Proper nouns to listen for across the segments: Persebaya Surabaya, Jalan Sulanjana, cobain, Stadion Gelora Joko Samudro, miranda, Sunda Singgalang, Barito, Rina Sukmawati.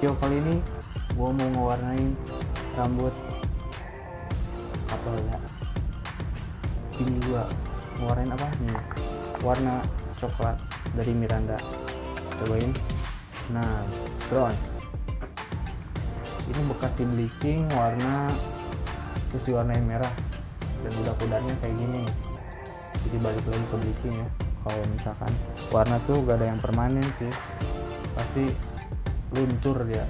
video kali ini gue mau ngewarnain rambut kepala ini. Gue ngewarnain apa nih, warna coklat dari Miranda, cobain. Nah, bronze ini bekas di bleaching warna, terus diwarnain merah, dan kuda-kudanya kayak gini. Jadi balik lagi ke bleaching ya. Kalau misalkan warna tuh gak ada yang permanen sih, pasti luntur dia,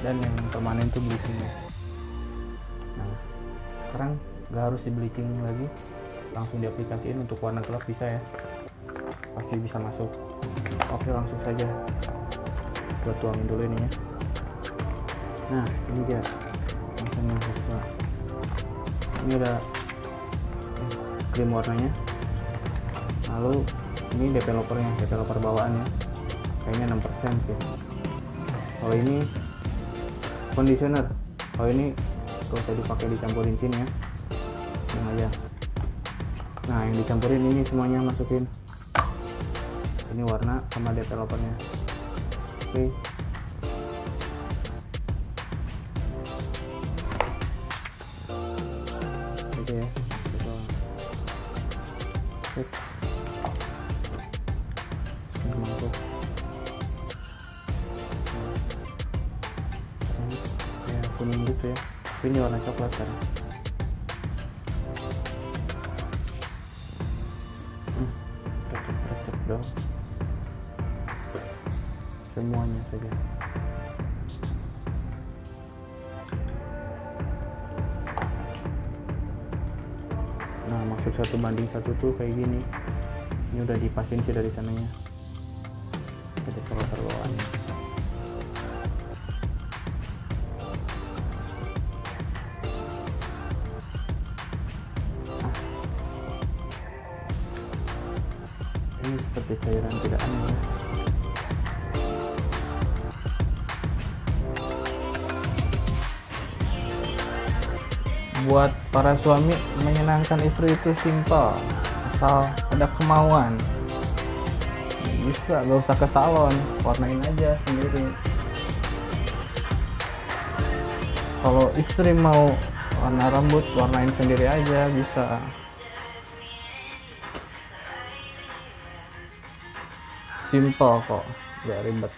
dan yang permanen tuh bleachingnya. Nah, sekarang nggak harus di bleaching lagi, langsung diaplikasiin untuk warna gelap bisa ya, pasti bisa masuk. Oke, langsung saja buat tuangin dulu ini ya. Nah, ini dia langsung masuk. Ini ada krim warnanya, lalu ini developernya, developer bawaannya kayaknya 6% sih. Kalau ini conditioner, kalau ini gak usah dipakai, dicampurin sini ya, yang aja. Nah, yang dicampurin ini semuanya masukin, ini warna sama developernya. Oke, gitu ya. Kuning gitu ya, ini warna coklat kan. Recep dong semuanya saja. Nah, maksud 1:1 tuh kayak gini. Ini udah dipasin sih dari sananya, ada coklat bawaannya. Ini seperti cairan tidak aneh ya. Buat para suami, menyenangkan istri itu simple, asal ada kemauan. Bisa, gak usah ke salon, warnain aja sendiri. Kalau istri mau warna rambut, warnain sendiri aja bisa. Simple kok, gak ribet.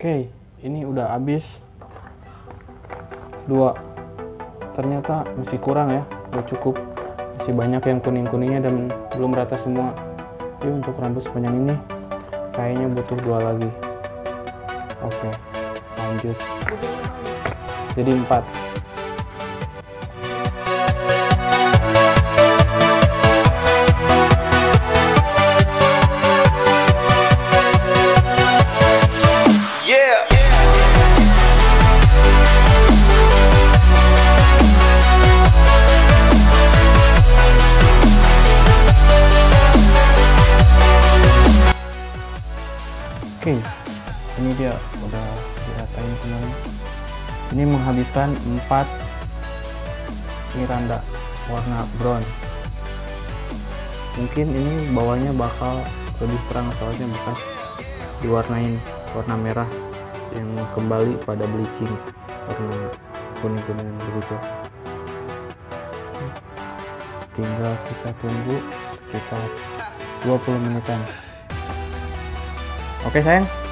Oke, ini udah habis 2. Ternyata masih kurang ya, udah cukup. Masih banyak yang kuning-kuningnya dan belum rata semua. Jadi untuk rambut sepanjang ini kayaknya butuh 2 lagi. Oke, lanjut. Jadi 4. Ini menghabiskan 4 miranda warna brown. Mungkin ini bawahnya bakal lebih terang soalnya bukan diwarnain warna merah yang kembali pada bleaching warna kuning-kuning begitu. Tinggal kita tunggu sekitar 20 menitan. Oke sayang.